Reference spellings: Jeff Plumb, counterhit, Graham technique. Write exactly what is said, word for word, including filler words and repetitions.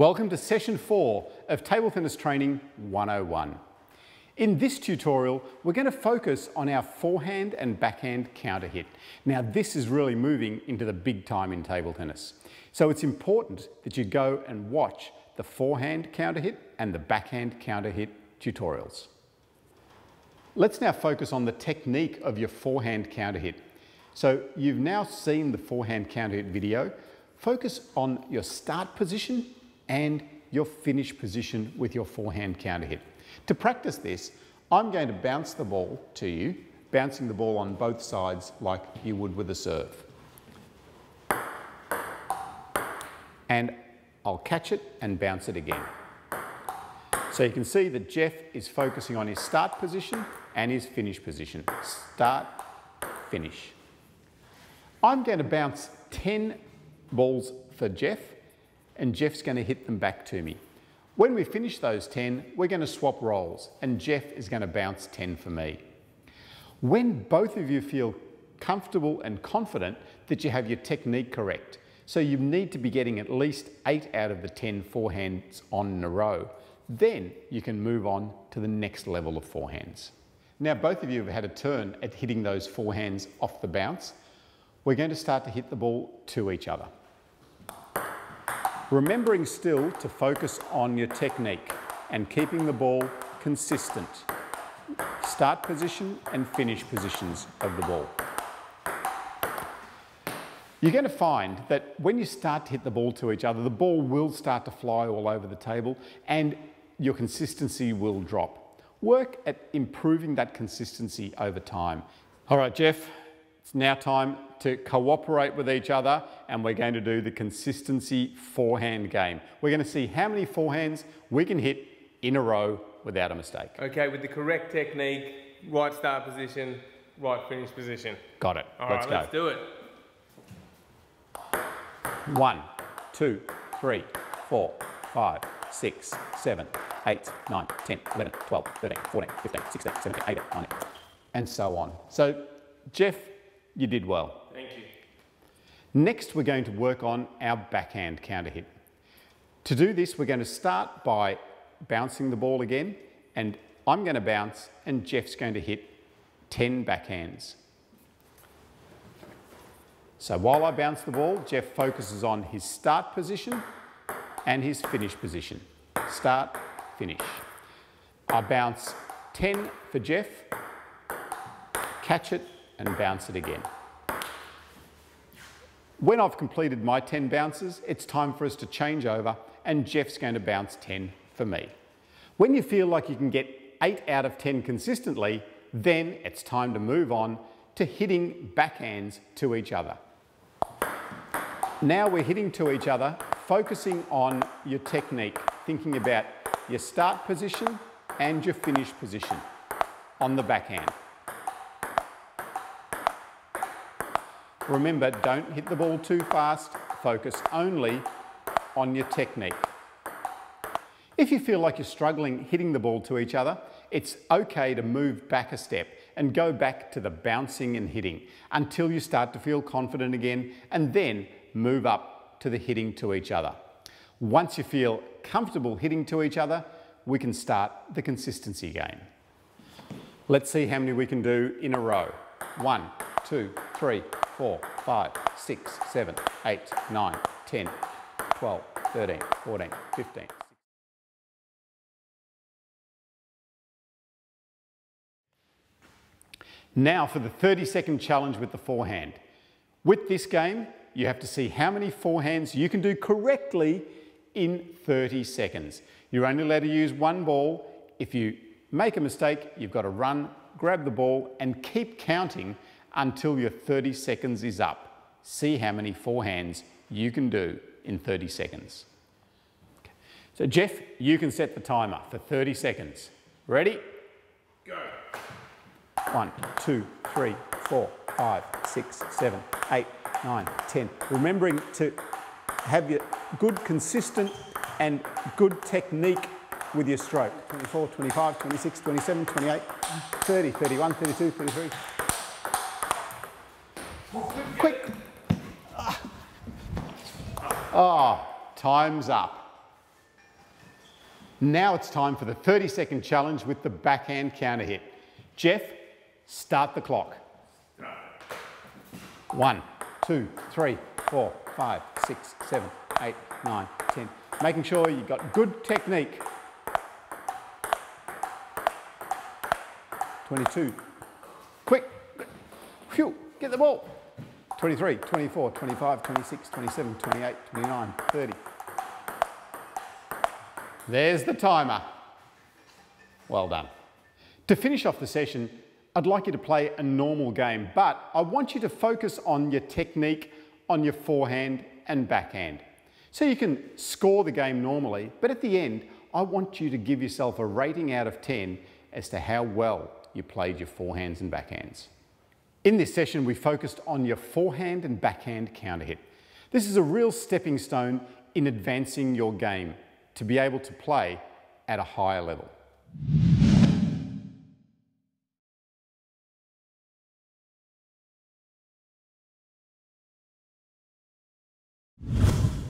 Welcome to session four of Table Tennis Training one oh one. In this tutorial, we're going to focus on our forehand and backhand counter hit. Now, this is really moving into the big time in table tennis. So it's important that you go and watch the forehand counter hit and the backhand counter hit tutorials. Let's now focus on the technique of your forehand counter hit. So you've now seen the forehand counter hit video. Focus on your start position and your finish position with your forehand counter hit. To practice this, I'm going to bounce the ball to you, bouncing the ball on both sides like you would with a serve. And I'll catch it and bounce it again. So you can see that Jeff is focusing on his start position and his finish position. Start, finish. I'm going to bounce ten balls for Jeff, and Jeff's going to hit them back to me. When we finish those ten, we're going to swap roles, and Jeff is going to bounce ten for me. When both of you feel comfortable and confident that you have your technique correct, so you need to be getting at least eight out of the ten forehands on in a row, then you can move on to the next level of forehands. Now, both of you have had a turn at hitting those forehands off the bounce. We're going to start to hit the ball to each other, remembering still to focus on your technique and keeping the ball consistent. Start position and finish positions of the ball. You're going to find that when you start to hit the ball to each other, the ball will start to fly all over the table and your consistency will drop. Work at improving that consistency over time. All right, Jeff, it's now time to cooperate with each other, and we're going to do the consistency forehand game. We're going to see how many forehands we can hit in a row without a mistake. Okay, with the correct technique, right start position, right finish position. Got it. All right, let's do it. One, two, three, four, five, six, seven, eight, nine, ten, eleven, twelve, thirteen, fourteen, fifteen, sixteen, seventeen, eighteen, nineteen, and so on. So, Jeff, you did well. Thank you. Next, we're going to work on our backhand counter hit. To do this, we're going to start by bouncing the ball again, and I'm going to bounce, and Jeff's going to hit ten backhands. So while I bounce the ball, Jeff focuses on his start position and his finish position. Start, finish. I bounce ten for Jeff, catch it, and bounce it again. When I've completed my ten bounces, it's time for us to change over, and Jeff's going to bounce ten for me. When you feel like you can get eight out of ten consistently, then it's time to move on to hitting backhands to each other. Now we're hitting to each other, focusing on your technique, thinking about your start position and your finish position on the backhand. Remember, don't hit the ball too fast, focus only on your technique. If you feel like you're struggling hitting the ball to each other, it's okay to move back a step and go back to the bouncing and hitting until you start to feel confident again, and then move up to the hitting to each other. Once you feel comfortable hitting to each other, we can start the consistency game. Let's see how many we can do in a row. One, two, three, four, five, six, seven, eight, nine, ten, twelve, thirteen, fourteen, fifteen. Now for the thirty second challenge with the forehand. With this game, you have to see how many forehands you can do correctly in thirty seconds. You're only allowed to use one ball. If you make a mistake, you've got to run, grab the ball, and keep counting until your thirty seconds is up. See how many forehands you can do in thirty seconds. Okay. So Jeff, you can set the timer for thirty seconds. Ready? Go. One, two, three, four, five, six, seven, eight, nine, ten. Remembering to have your good, consistent and good technique with your stroke. twenty-four, twenty-five, twenty-six, twenty-seven, twenty-eight, thirty, thirty-one, thirty-two, thirty-three. Quick. Ah. Oh, time's up. Now it's time for the thirty second challenge with the backhand counter hit. Jeff, start the clock. One, two, three, four, five, six, seven, eight, nine, ten. Making sure you've got good technique. twenty-two. Quick. Phew, get the ball. twenty-three, twenty-four, twenty-five, twenty-six, twenty-seven, twenty-eight, twenty-nine, thirty. There's the timer. Well done. To finish off the session, I'd like you to play a normal game, but I want you to focus on your technique on your forehand and backhand. So you can score the game normally, but at the end, I want you to give yourself a rating out of ten as to how well you played your forehands and backhands. In this session, we focused on your forehand and backhand counter hit. This is a real stepping stone in advancing your game to be able to play at a higher level.